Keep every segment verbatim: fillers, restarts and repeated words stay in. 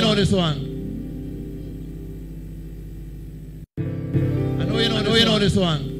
know you know this one. I know you know, I know you know this one.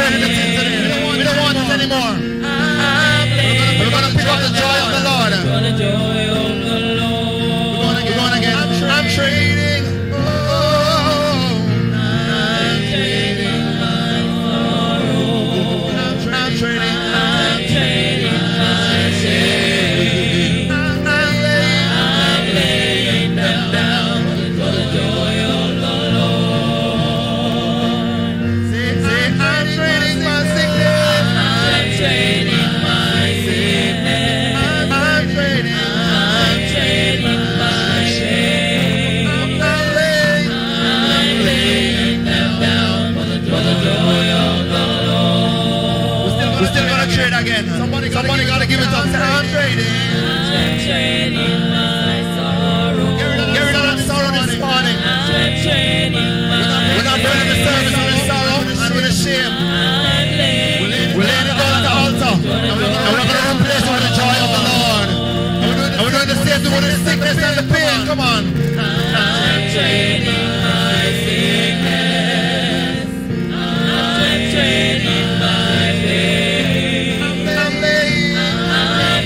I'm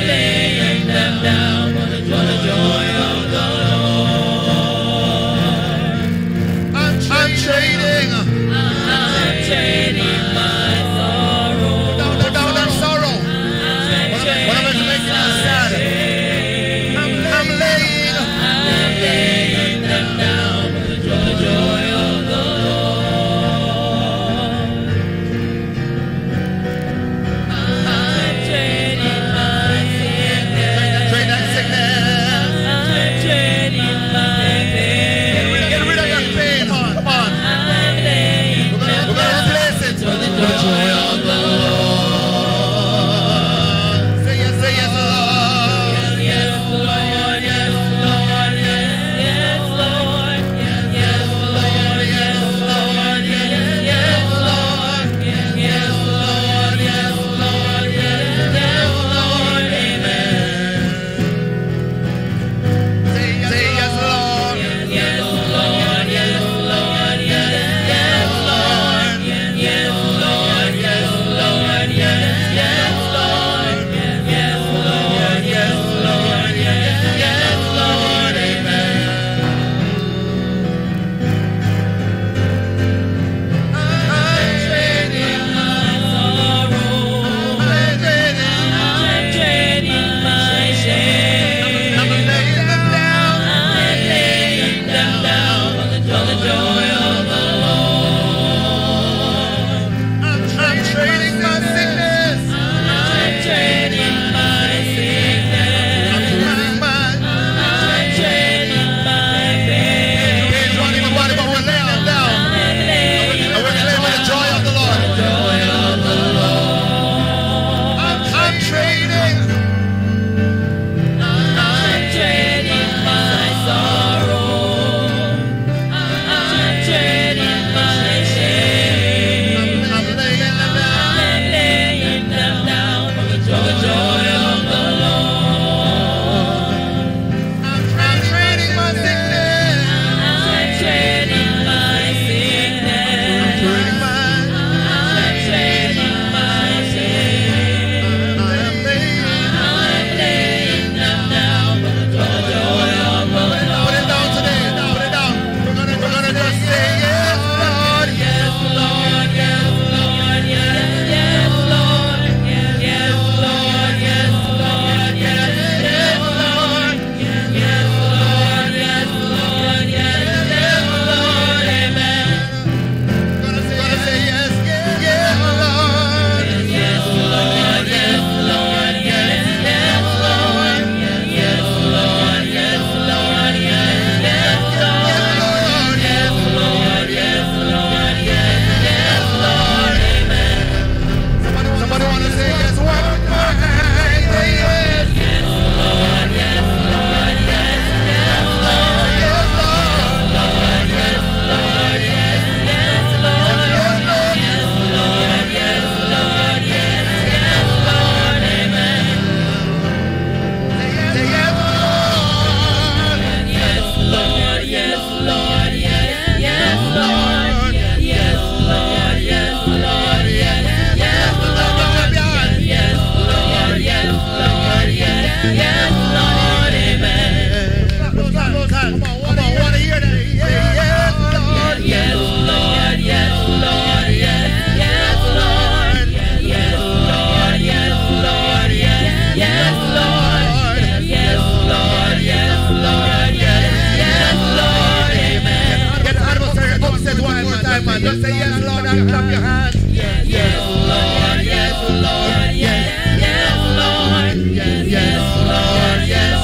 laying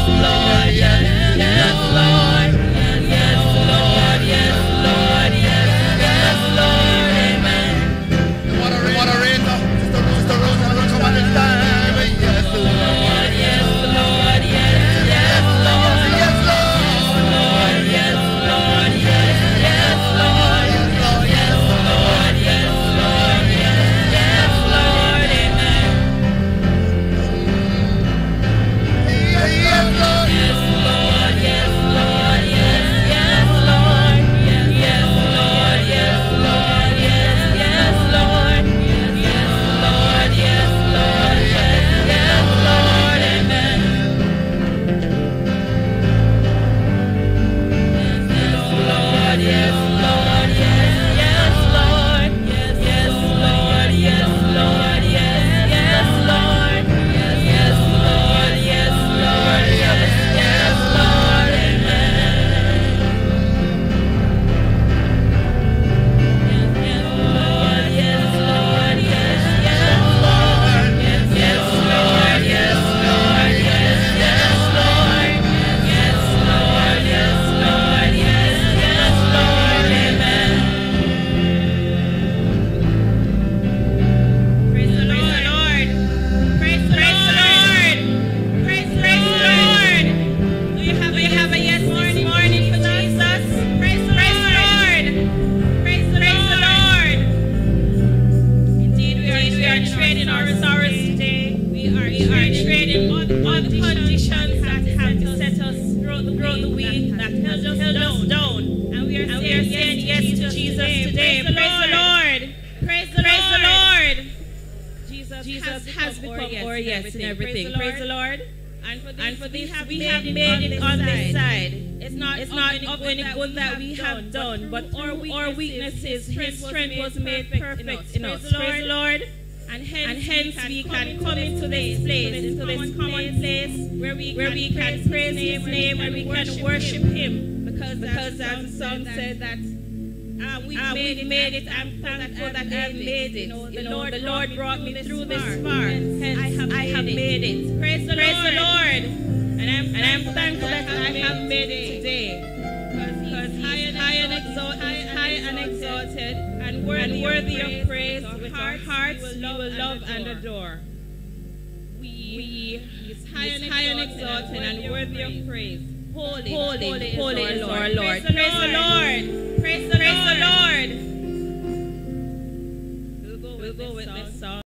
Lord, yes, yes, Lord, yes, Lord, yes, Lord, yes, yes, Lord, amen. Water, water, Sister Rosa, Rosa, Rosa, come and stand. Yes, Lord, yes, Lord, yes, yes, Lord, yes, Lord, yes, Lord, yes, yes, Lord, yes, Lord, yes, Lord, yes, yes, Lord, amen. Yes, Lord, yes, Lord, yes, Lord, yes, yes, Lord, yes, yes, Lord, yes, Lord, yes, yes, Lord, yes, Lord, yes, Lord, yes, yes, Lord, amen. Yes, Lord, yes, Lord, yes, yes, Lord, yes, yes, Lord, yes, Lord, yes, yes, Lord, yes, yes, Lord, yes, Lord, yes, yes, Lord, amen. Yes, Lord, yes, Lord, yes, yes, Lord, yes, yes, Lord, yes, Lord, yes, yes, Lord, yes, Lord, yes, Lord, yes, yes, Lord, amen. Praise the Lord. Praise the Lord. Praise the Lord. Do you have, do you have a yes this morning for Jesus? Praise the Lord. Praise the Lord. Indeed, we are, we are trading our sorrows today. We are, we are trading all the, all the conditions that have beset us throughout the, throughout the week, that held us down. And we are, and we are saying yes to Jesus today. Praise the Lord. Praise the Lord. Jesus, Jesus has become our yes in everything. Praise the Lord. And for this, and for this we have made it on this side. It's not, it's not of any good that we have done, but through our weaknesses, His strength was made perfect in us. Praise the Lord. And hence, and hence we can come into this place, into this common place, where we where we can praise His name and we can worship Him. Because, because as the song said that, ah, we ah, made, made it. I'm thankful that I made it. You know, the Lord, the Lord brought me through this far. Hence, I have, I have made it. Praise the Praise the Lord. And I'm, and I'm thankful that I have made it today. Because He is high and exalted, high and exalted, and worthy, and worthy of praise. With our hearts, we will love and adore. We, He is high and exalted, and worthy of praise. Holy, holy, holy is our Lord. Praise the Lord. Praise the Lord. We'll go with this song.